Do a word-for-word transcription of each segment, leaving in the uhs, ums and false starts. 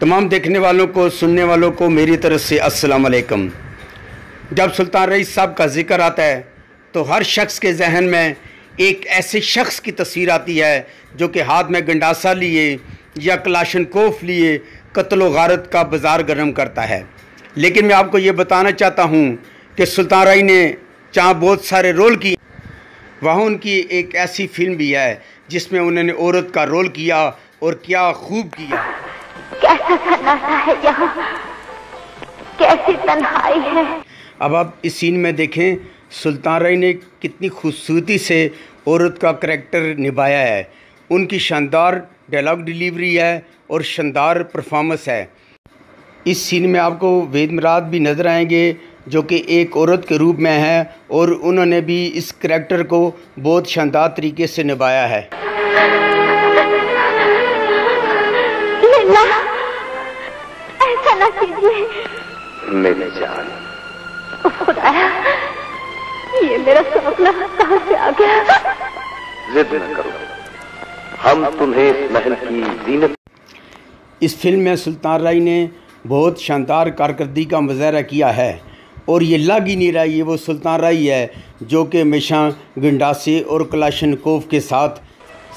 तमाम देखने वालों को, सुनने वालों को मेरी तरफ से अस्सलाम वालेकुम। जब सुल्तान रईस साहब का जिक्र आता है तो हर शख्स के जहन में एक ऐसे शख्स की तस्वीर आती है जो कि हाथ में गंडासा लिए या कलाशनकोफ लिए कत्लो गारत का बाज़ार गर्म करता है। लेकिन मैं आपको ये बताना चाहता हूँ कि सुल्तान रई ने जहाँ बहुत सारे रोल किए, वहाँ उनकी एक ऐसी फिल्म भी है जिसमें उन्होंने औरत का रोल किया, और क्या खूब किया। कैसा सन्नाटा है यहाँ, कैसी तन्हाई है। अब आप इस सीन में देखें सुल्तान रई ने कितनी खूबसूरती से औरत का करैक्टर निभाया है। उनकी शानदार डायलॉग डिलीवरी है और शानदार परफॉर्मेंस है। इस सीन में आपको वेद मुराद भी नज़र आएंगे जो कि एक औरत के रूप में है, और उन्होंने भी इस करैक्टर को बहुत शानदार तरीके से निभाया है। ऐसा ना कीजिए मेरी जान। खुदा, ये मेरा सपना कहां से आ गया। जिद न करो, हम तुम्हें इस महल की जीनत। इस फिल्म में सुल्तान रई ने बहुत शानदार कारकर्दगी का मुजाहरा किया है, और ये लग ही नहीं रहा ये वो सुल्तान रई है जो कि हमेशा गंडासे और कलाशनकोफ के साथ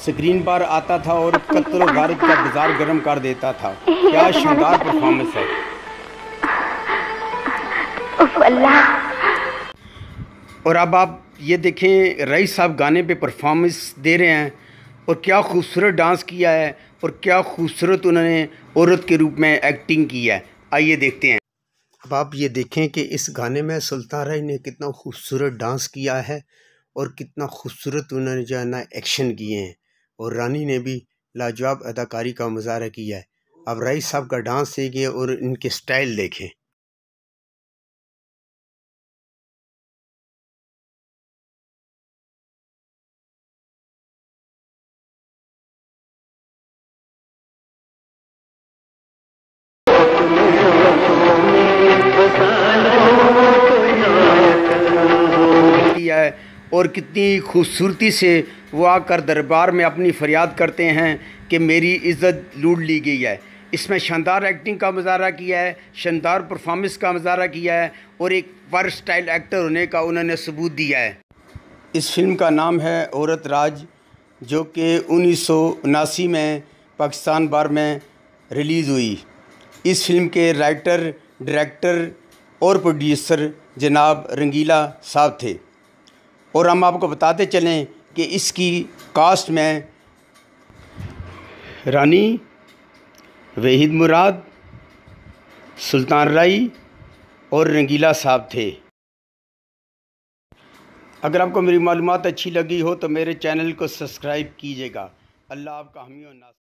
स्क्रीन पर आता था और कत्लो गारत का बाजार गर्म कर देता था। क्या शानदार परफॉर्मेंस है। और अब आप ये देखें रई साहब गाने पे परफॉर्मेंस दे रहे हैं, और क्या खूबसूरत डांस किया है, और क्या खूबसूरत उन्होंने औरत के रूप में एक्टिंग की है। आइए देखते हैं। अब आप ये देखें कि इस गाने में सुल्तान रई ने कितना खूबसूरत डांस किया है और कितना खूबसूरत उन्होंने जो है ना एक्शन किए हैं, और रानी ने भी लाजवाब अदाकारी का मुजाहरा किया है। अब रई साहब का डांस देखिए और इनके स्टाइल देखें। और कितनी खूबसूरती से वो आकर दरबार में अपनी फरियाद करते हैं कि मेरी इज़्ज़त लूट ली गई है। इसमें शानदार एक्टिंग का मुजाहरा किया है, शानदार परफॉर्मेंस का मुजाहरा किया है, और एक वर्सटाइल एक्टर होने का उन्होंने सबूत दिया है। इस फिल्म का नाम है औरत राज, जो कि उन्नीस सौ उनासी में पाकिस्तान बार में रिलीज़ हुई। इस फिल्म के राइटर, डायरेक्टर और प्रोड्यूसर जनाब रंगीला साहब थे। और हम आपको बताते चलें कि इसकी कास्ट में रानी, वेद मुराद, सुल्तान रई और रंगीला साहब थे। अगर आपको मेरी मालूमात अच्छी लगी हो तो मेरे चैनल को सब्सक्राइब कीजिएगा। अल्लाह आपका हामी और नासिर।